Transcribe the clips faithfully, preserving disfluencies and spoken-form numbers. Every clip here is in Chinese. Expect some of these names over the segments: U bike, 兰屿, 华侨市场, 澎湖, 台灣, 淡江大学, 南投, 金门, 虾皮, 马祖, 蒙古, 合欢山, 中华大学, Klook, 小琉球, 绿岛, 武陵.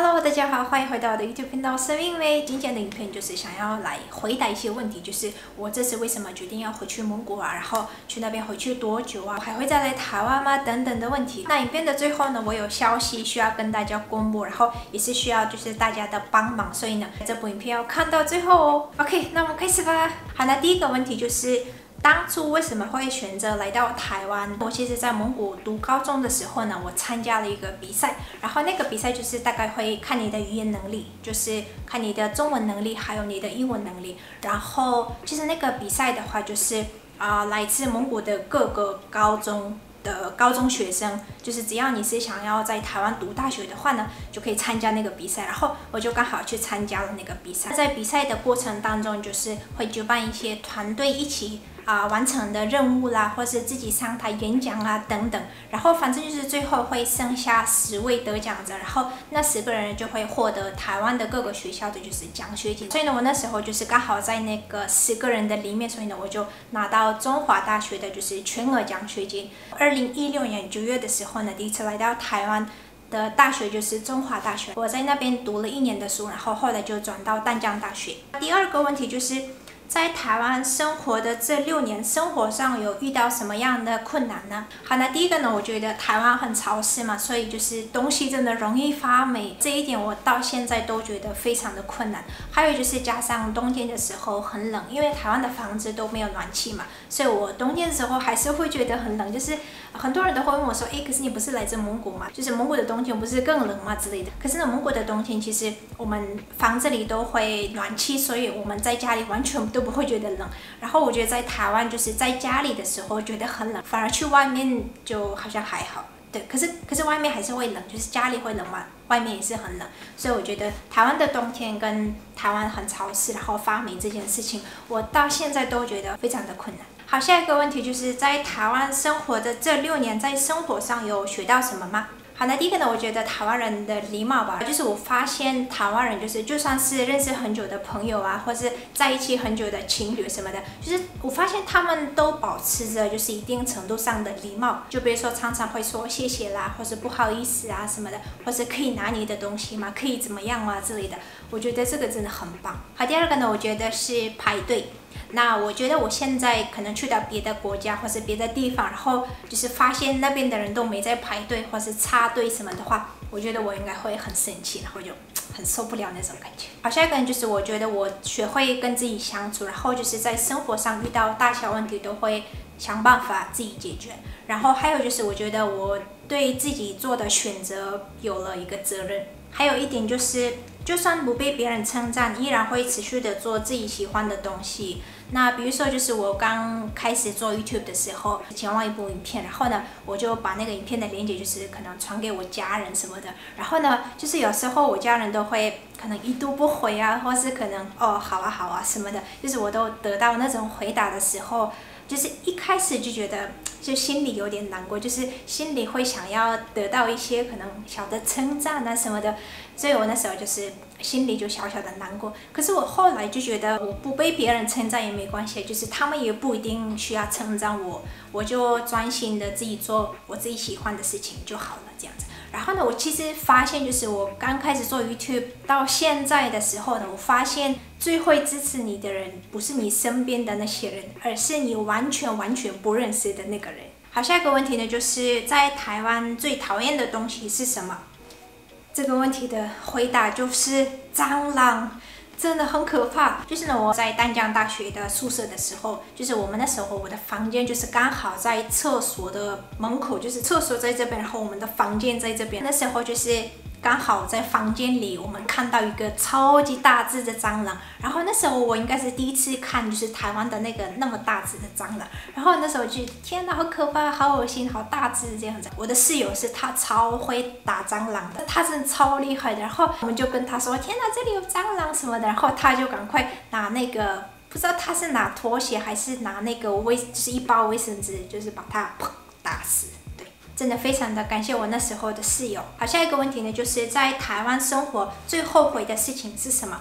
Hello， 大家好，欢迎回到我的 YouTube 频道生命微。今天的影片就是想要来回答一些问题，就是我这次为什么决定要回去蒙古啊，然后去那边回去多久啊，还会再来台湾吗？等等的问题。那影片的最后呢，我有消息需要跟大家公布，然后也是需要就是大家的帮忙，所以呢，这部影片要看到最后哦。OK， 那我们开始吧。好，那第一个问题就是。 当初为什么会选择来到台湾？我其实，在蒙古读高中的时候呢，我参加了一个比赛，然后那个比赛就是大概会看你的语言能力，就是看你的中文能力，还有你的英文能力。然后，其实那个比赛的话，就是啊、呃，来自蒙古的各个高中的高中学生，就是只要你是想要在台湾读大学的话呢，就可以参加那个比赛。然后我就刚好去参加了那个比赛。在比赛的过程当中，就是会举办一些团队一起。 啊、呃，完成的任务啦，或是自己上台演讲啊，等等。然后反正就是最后会剩下十位得奖者，然后那十个人就会获得台湾的各个学校的就是奖学金。所以呢，我那时候就是刚好在那个十个人的里面，所以呢，我就拿到中华大学的就是全额奖学金。二零一六年九月的时候呢，第一次来到台湾。 的大学就是中华大学，我在那边读了一年的书，然后后来就转到淡江大学。第二个问题就是在台湾生活的这六年，生活上有遇到什么样的困难呢？好，那第一个呢，我觉得台湾很潮湿嘛，所以就是东西真的容易发霉，这一点我到现在都觉得非常的困难。还有就是加上冬天的时候很冷，因为台湾的房子都没有暖气嘛，所以我冬天的时候还是会觉得很冷，就是。 很多人都会问我说：“哎，可是你不是来自蒙古吗？就是蒙古的冬天不是更冷吗之类的？”可是呢，蒙古的冬天其实我们房子里都会暖气，所以我们在家里完全都不会觉得冷。然后我觉得在台湾就是在家里的时候觉得很冷，反而去外面就好像还好。对，可是可是外面还是会冷，就是家里会冷嘛，外面也是很冷。所以我觉得台湾的冬天跟台湾很潮湿，然后发霉这件事情，我到现在都觉得非常的困难。 好，下一个问题就是在台湾生活的这六年，在生活上有学到什么吗？好，那第一个呢，我觉得台湾人的礼貌吧，就是我发现台湾人就是就算是认识很久的朋友啊，或是在一起很久的情侣什么的，就是我发现他们都保持着就是一定程度上的礼貌，就比如说常常会说谢谢啦，或是不好意思啊什么的，或是可以拿你的东西吗？可以怎么样啊之类的，我觉得这个真的很棒。好，第二个呢，我觉得是排队。 那我觉得我现在可能去到别的国家或是别的地方，然后就是发现那边的人都没在排队或是插队什么的话，我觉得我应该会很生气，然后就很受不了那种感觉。好，下一个就是我觉得我学会跟自己相处，然后就是在生活上遇到大小问题都会想办法自己解决。然后还有就是我觉得我对自己做的选择有了一个责任。还有一点就是，就算不被别人称赞，依然会持续的做自己喜欢的东西。 那比如说，就是我刚开始做 YouTube 的时候，前往一部影片，然后呢，我就把那个影片的链接，就是可能传给我家人什么的。然后呢，就是有时候我家人都会可能一度不回啊，或是可能哦好啊好啊什么的，就是我都得到那种回答的时候，就是一开始就觉得就心里有点难过，就是心里会想要得到一些可能小的称赞啊什么的，所以我那时候就是。 心里就小小的难过，可是我后来就觉得我不被别人称赞也没关系，就是他们也不一定需要称赞我，我就专心的自己做我自己喜欢的事情就好了，这样子。然后呢，我其实发现，就是我刚开始做 YouTube 到现在的时候呢，我发现最会支持你的人不是你身边的那些人，而是你完全完全不认识的那个人。好，下一个问题呢，就是在台湾最讨厌的东西是什么？ 这个问题的回答就是蟑螂，真的很可怕。就是呢，我在淡江大学的宿舍的时候，就是我们那时候我的房间就是刚好在厕所的门口，就是厕所在这边，然后我们的房间在这边。那时候就是刚好在房间里，我们看到一个超级大只的蟑螂。然后那时候我应该是第一次看，就是台湾的那个那么大只的蟑螂。然后那时候就天哪，好可怕，好恶心，好大只这样子。 我的室友是他超会打蟑螂的，他真的超厉害的。然后我们就跟他说：“天哪，这里有蟑螂什么的。”然后他就赶快拿那个不知道他是拿拖鞋还是拿那个卫，就是一包卫生纸，就是把它砰打死。对，真的非常的感谢我那时候的室友。好，下一个问题呢，就是在台湾生活最后悔的事情是什么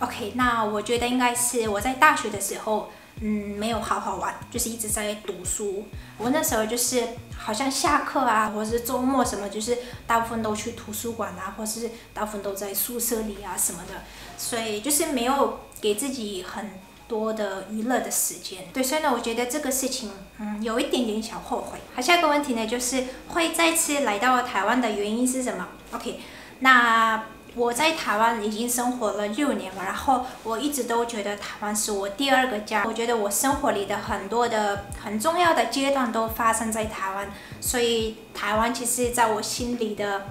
？OK， 那我觉得应该是我在大学的时候。嗯，没有好好玩，就是一直在读书。我那时候就是好像下课啊，或是周末什么，就是大部分都去图书馆啊，或是大部分都在宿舍里啊什么的，所以就是没有给自己很多的娱乐的时间。对，所以呢，我觉得这个事情，嗯，有一点点小后悔。好，下一个问题呢，就是会再次来到台湾的原因是什么 ？OK， 那。 我在台湾已经生活了六年了，然后我一直都觉得台湾是我第二个家。我觉得我生活里的很多的很重要的阶段都发生在台湾，所以台湾其实在我心里的，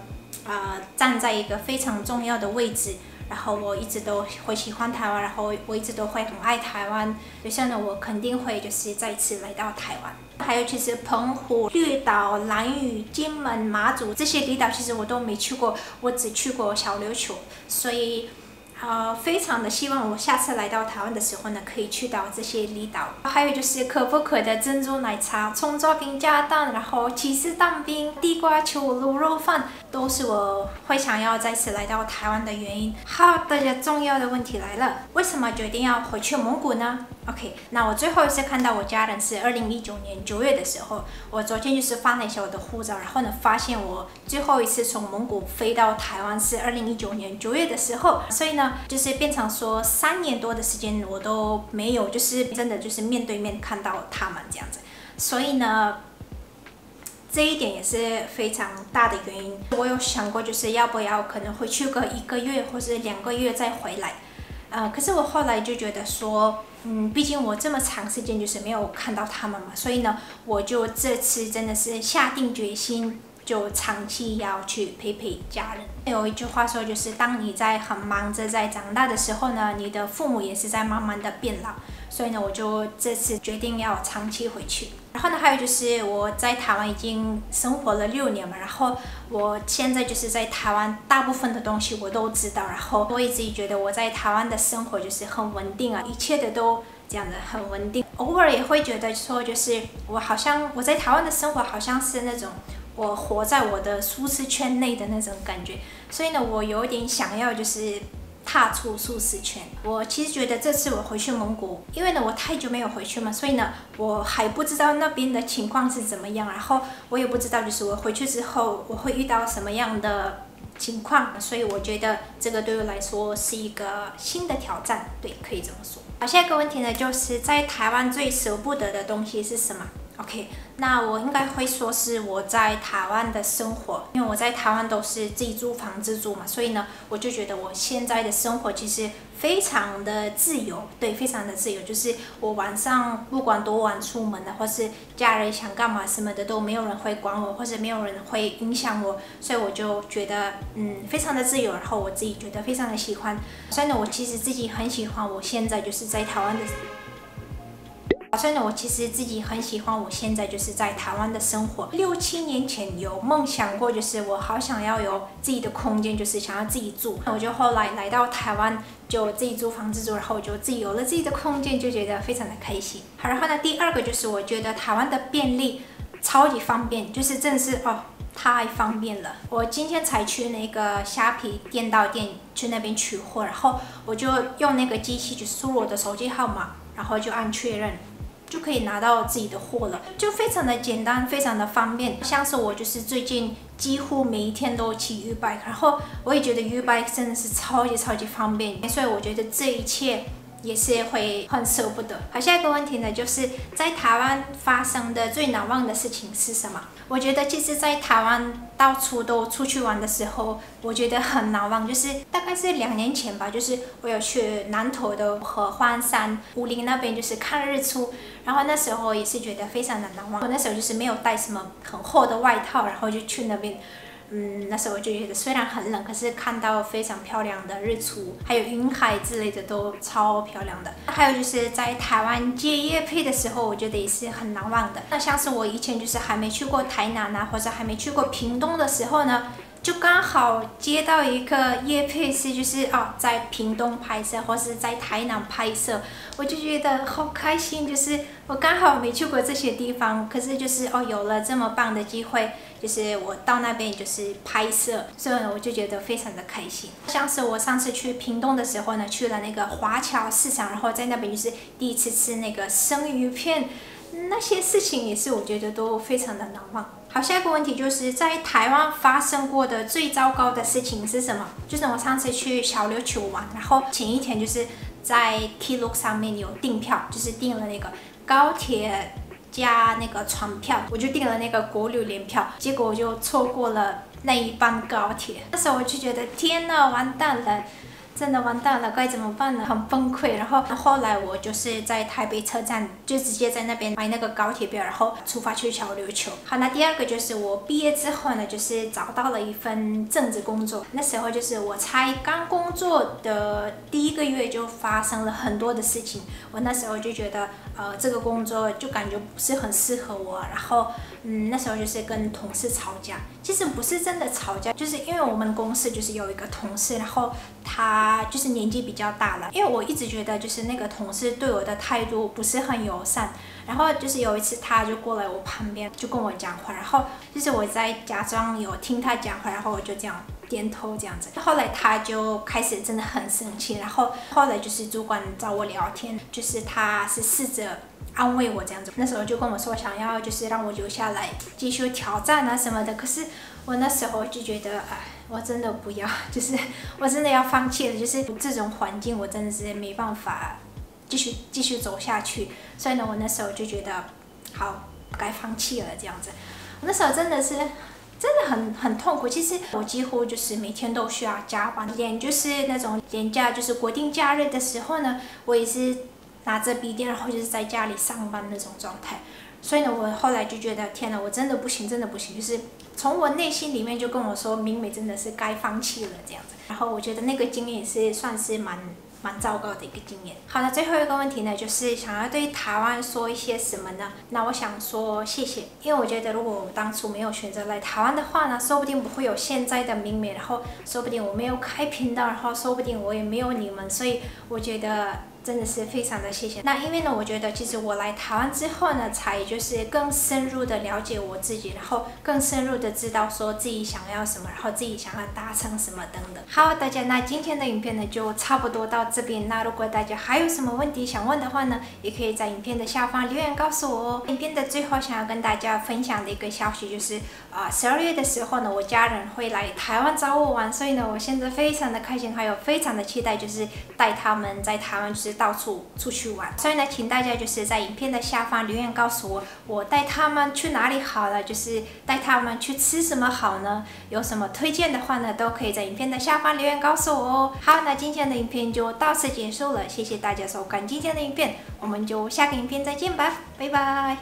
呃，站在一个非常重要的位置。然后我一直都会喜欢台湾，然后我一直都会很爱台湾。就像呢，我肯定会就是再次来到台湾。 还有，其实澎湖、绿岛、兰屿、金门、马祖这些离岛，其实我都没去过，我只去过小琉球，所以，呃，非常的希望我下次来到台湾的时候呢，可以去到这些离岛。还有就是可不可的珍珠奶茶、葱抓饼加蛋，然后起司蛋饼、地瓜球、卤肉饭，都是我会想要再次来到台湾的原因。好，大家重要的问题来了，为什么决定要回去蒙古呢？ OK， 那我最后一次看到我家人是二零一九年九月的时候，我昨天就是翻了一下我的护照，然后呢发现我最后一次从蒙古飞到台湾是二零一九年九月的时候，所以呢就是变成说三年多的时间我都没有，就是真的就是面对面看到他们这样子，所以呢。 这一点也是非常大的原因。我有想过，就是要不要可能回去个一个月或是两个月再回来，呃，可是我后来就觉得说，嗯，毕竟我这么长时间就是没有看到他们嘛，所以呢，我就这次真的是下定决心，就长期要去陪陪家人。有一句话说，就是当你在很忙着在长大的时候呢，你的父母也是在慢慢的变老，所以呢，我就这次决定要长期回去。 然后呢，还有就是我在台湾已经生活了六年嘛，然后我现在就是在台湾大部分的东西我都知道，然后我一直觉得我在台湾的生活就是很稳定啊，一切的都这样的很稳定。偶尔也会觉得说，就是我好像我在台湾的生活好像是那种我活在我的舒适圈内的那种感觉，所以呢，我有点想要就是。 踏出舒适圈，我其实觉得这次我回去蒙古，因为呢我太久没有回去嘛，所以呢我还不知道那边的情况是怎么样，然后我也不知道就是我回去之后我会遇到什么样的情况，所以我觉得这个对我来说是一个新的挑战，对，可以这么说。好，下一个问题呢，就是在台湾最舍不得的东西是什么？ OK， 那我应该会说是我在台湾的生活，因为我在台湾都是自己租房子住嘛，所以呢，我就觉得我现在的生活其实非常的自由，对，非常的自由，就是我晚上不管多晚出门的，或是家人想干嘛什么的都没有人会管我，或者没有人会影响我，所以我就觉得嗯非常的自由，然后我自己觉得非常的喜欢，所以呢，我其实自己很喜欢我现在就是在台湾的。 所以呢，我其实自己很喜欢我现在就是在台湾的生活。六七年前有梦想过，就是我好想要有自己的空间，就是想要自己住。那我就后来来到台湾，就自己租房子住，然后我就自己有了自己的空间，就觉得非常的开心。好，然后呢，第二个就是我觉得台湾的便利超级方便，就是真的是哦。 太方便了！我今天才去那个虾皮店到店去那边取货，然后我就用那个机器就输入我的手机号码，然后就按确认，就可以拿到自己的货了，就非常的简单，非常的方便。像是我就是最近几乎每一天都骑 U bike， 然后我也觉得 U bike 真的是超级超级方便，所以我觉得这一切。 也是会很舍不得。好，下一个问题呢，就是在台湾发生的最难忘的事情是什么？我觉得其实，在台湾到处都出去玩的时候，我觉得很难忘，就是大概是两年前吧，就是我有去南投的合欢山、武陵那边，就是看日出，然后那时候也是觉得非常的难忘。我那时候就是没有带什么很厚的外套，然后就去那边。 嗯，那时候我就觉得虽然很冷，可是看到非常漂亮的日出，还有云海之类的都超漂亮的。还有就是在台湾接业配的时候，我觉得也是很难忘的。那像是我以前就是还没去过台南啊，或者还没去过屏东的时候呢，就刚好接到一个业配是就是哦，在屏东拍摄或是在台南拍摄，我就觉得好开心，就是我刚好没去过这些地方，可是就是哦有了这么棒的机会。就是我到那边就是拍摄，所以我就觉得非常的开心。像是我上次去屏东的时候呢，去了那个华侨市场，然后在那边就是第一次吃那个生鱼片，那些事情也是我觉得都非常的难忘。 好，下一个问题就是在台湾发生过的最糟糕的事情是什么？就是我上次去小琉球玩，然后前一天就是在 Klook 上面有订票，就是订了那个高铁加那个船票，我就订了那个国旅联票，结果我就错过了那一班高铁。那时候我就觉得天呐，完蛋了！ 真的完蛋了，该怎么办呢？很崩溃。然后后来我就是在台北车站，就直接在那边买那个高铁票，然后出发去小琉球。好，那第二个就是我毕业之后呢，就是找到了一份正职工作。那时候就是我才刚工作的第一个月就发生了很多的事情。我那时候就觉得，呃，这个工作就感觉不是很适合我。然后，嗯，那时候就是跟同事吵架。其实不是真的吵架，就是因为我们公司就是有一个同事，然后他。 啊，就是年纪比较大了，因为我一直觉得就是那个同事对我的态度不是很友善，然后就是有一次他就过来我旁边就跟我讲话，然后就是我在假装有听他讲话，然后我就这样点头这样子，后来他就开始真的很生气，然后后来就是主管找我聊天，就是他是试着 安慰我这样子，那时候就跟我说想要就是让我留下来继续挑战啊什么的，可是我那时候就觉得，哎，我真的不要，就是我真的要放弃了，就是这种环境我真的是没办法继续继续走下去，所以呢，我那时候就觉得，好，该放弃了这样子，我那时候真的是。 真的很很痛苦。其实我几乎就是每天都需要加班，连就是那种连假，就是国定假日的时候呢，我也是拿着笔电，然后就是在家里上班那种状态。所以呢，我后来就觉得，天哪，我真的不行，真的不行。就是从我内心里面就跟我说，明美真的是该放弃了这样子。然后我觉得那个经验也是算是蛮。 蛮糟糕的一个经验。好了，最后一个问题呢，就是想要对台湾说一些什么呢？那我想说谢谢，因为我觉得如果我当初没有选择来台湾的话呢，说不定不会有现在的明美，然后说不定我没有开频道，然后说不定我也没有你们，所以我觉得真的是非常的谢谢。那因为呢，我觉得其实我来台湾之后呢，才就是更深入的了解我自己，然后更深入的知道说自己想要什么，然后自己想要达成什么等等。好，大家，那今天的影片呢就差不多到 这边，那如果大家还有什么问题想问的话呢，也可以在影片的下方留言告诉我哦。影片的最后，想要跟大家分享的一个消息就是，啊，十二月的时候呢，我家人会来台湾找我玩，所以呢，我现在非常的开心，还有非常的期待，就是带他们在台湾就是到处出去玩。所以呢，请大家就是在影片的下方留言告诉我，我带他们去哪里好了，就是带他们去吃什么好呢？有什么推荐的话呢，都可以在影片的下方留言告诉我哦。好，那今天的影片就 到此结束了，谢谢大家收看今天的影片，我们就下个影片再见吧，拜拜。